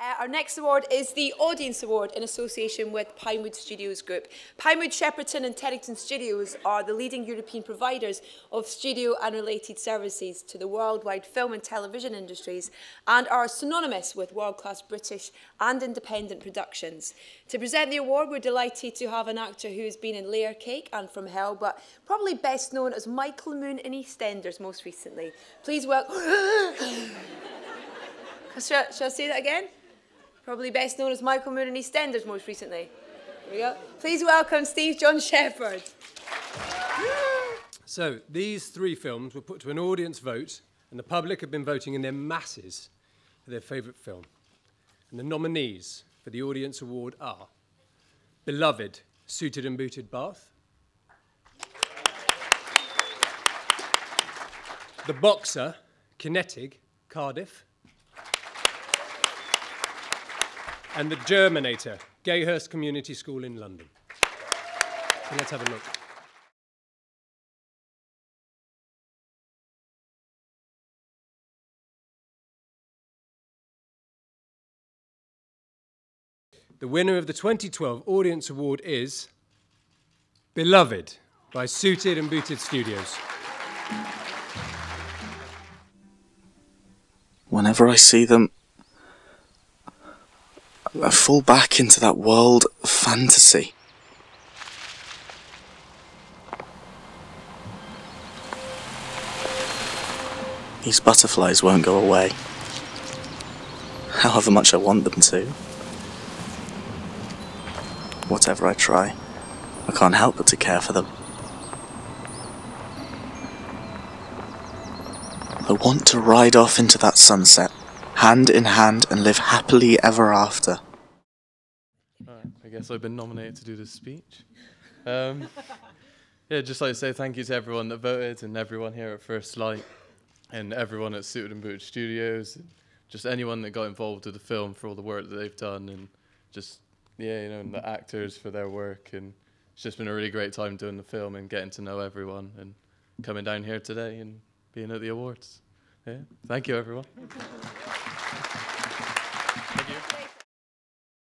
Our next award is the Audience Award in association with Pinewood Studios Group. Pinewood, Shepperton and Teddington Studios are the leading European providers of studio and related services to the worldwide film and television industries and are synonymous with world-class British and independent productions. To present the award, we're delighted to have an actor who has been in Layer Cake and From Hell, but probably best known as Michael Moon in EastEnders most recently. Please welcome... Shall I say that again? Probably best known as Michael Moon in EastEnders most recently. Here we go. Please welcome Steve John Shepherd. So, these three films were put to an audience vote, and the public have been voting in their masses for their favourite film. And the nominees for the Audience Award are Beloved, Suited and Booted Bath, The Boxer, Kinetic, Cardiff, and The Germinator, Gayhurst Community School in London. So let's have a look. The winner of the 2012 Audience Award is Beloved by Suited and Booted Studios. Whenever I see them, I fall back into that world of fantasy. These butterflies won't go away, however much I want them to. Whatever I try, I can't help but to care for them. I want to ride off into that sunset, hand in hand, and live happily ever after. Right, I guess I've been nominated to do this speech. Yeah, just like to say thank you to everyone that voted and everyone here at First Light and everyone at Suited and Booted Studios, and just anyone that got involved with the film for all the work that they've done, and just, yeah, you know, and the actors for their work. And it's just been a really great time doing the film and getting to know everyone and coming down here today and being at the awards. Yeah, thank you, everyone. Thank you.